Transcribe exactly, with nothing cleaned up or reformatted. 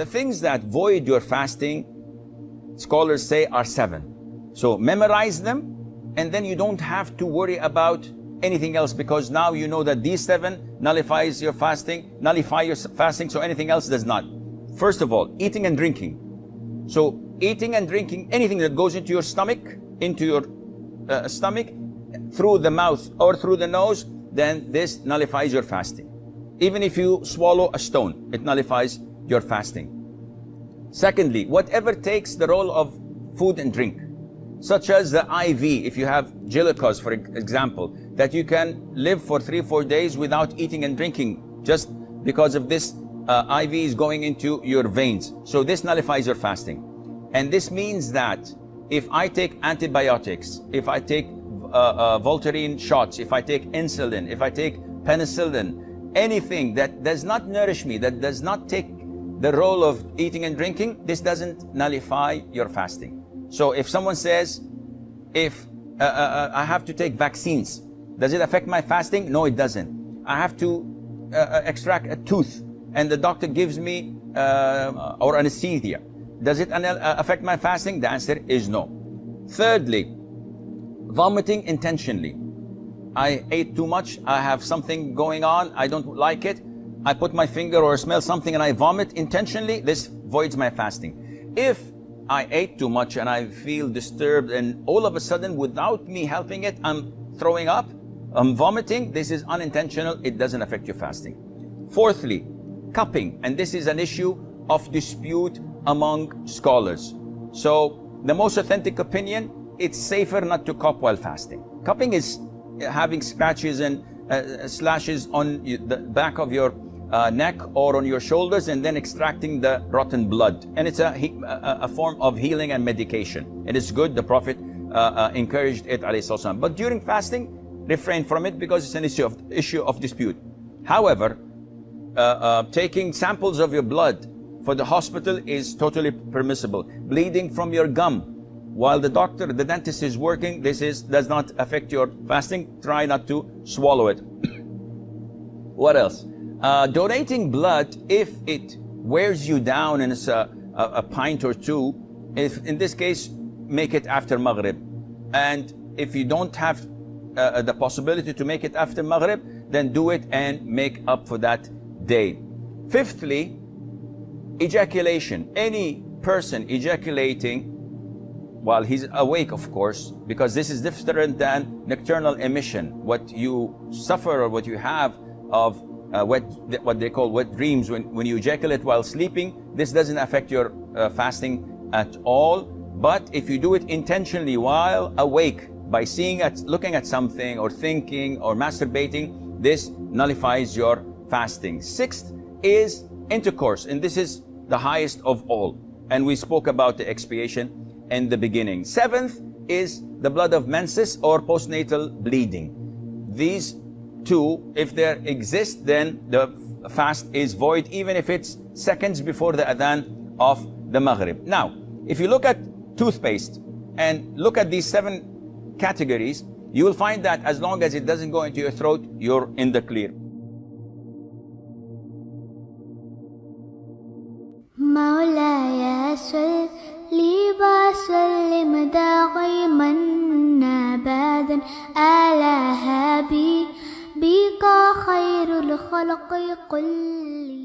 The things that void your fasting, scholars say, are seven. So memorize them, and then you don't have to worry about anything else, because now you know that these seven nullifies your fasting, nullify your fasting, so anything else does not. First of all, eating and drinking. So eating and drinking, anything that goes into your stomach, into your uh, stomach, through the mouth or through the nose, then this nullifies your fasting. Even if you swallow a stone, it nullifies your fasting. Secondly, whatever takes the role of food and drink, such as the I V, if you have Jellicos, for example, that you can live for three, four days without eating and drinking, just because of this uh, I V is going into your veins. So this nullifies your fasting. And this means that if I take antibiotics, if I take uh, uh, Voltaren shots, if I take insulin, if I take penicillin, anything that does not nourish me, that does not take the role of eating and drinking, this doesn't nullify your fasting. So if someone says, if uh, uh, I have to take vaccines, does it affect my fasting? No, it doesn't. I have to uh, extract a tooth and the doctor gives me uh, or anesthesia. Does it affect my fasting? The answer is no. Thirdly, vomiting intentionally. I ate too much, I have something going on, I don't like it, I put my finger or smell something and I vomit intentionally, this voids my fasting. If I ate too much and I feel disturbed and all of a sudden without me helping it, I'm throwing up, I'm vomiting, this is unintentional, it doesn't affect your fasting. Fourthly, cupping, and this is an issue of dispute among scholars. So the most authentic opinion, it's safer not to cup while fasting. Cupping is having scratches and uh, slashes on the back of your uh, neck or on your shoulders and then extracting the rotten blood. And it's a, a form of healing and medication. It is good. The Prophet uh, uh, encouraged it, alayhi salam. But during fasting, refrain from it because it's an issue of, issue of dispute. However, uh, uh, taking samples of your blood for the hospital is totally permissible. Bleeding from your gum while the doctor, the dentist is working, this is does not affect your fasting. Try not to swallow it. What else? Uh, donating blood if it wears you down and it's a, a, a pint or two. If in this case, make it after Maghrib. And if you don't have uh, the possibility to make it after Maghrib, then do it and make up for that day. Fifthly, ejaculation. Any person ejaculating while he's awake, of course, because this is different than nocturnal emission. What you suffer or what you have of uh, wet, what they call wet dreams, when, when you ejaculate while sleeping, this doesn't affect your uh, fasting at all. But if you do it intentionally while awake, by seeing at, looking at something or thinking or masturbating, this nullifies your fasting. Sixth is intercourse, and this is the highest of all, and we spoke about the expiation in the beginning. Seventh is the blood of menses or postnatal bleeding. These two, if they exist, then the fast is void, even if it's seconds before the Adhan of the Maghrib. Now, if you look at toothpaste and look at these seven categories, you will find that as long as it doesn't go into your throat, you're in the clear. مولاي صل وسلم دائما أبدا على حبيبك خير الخلق كلهم.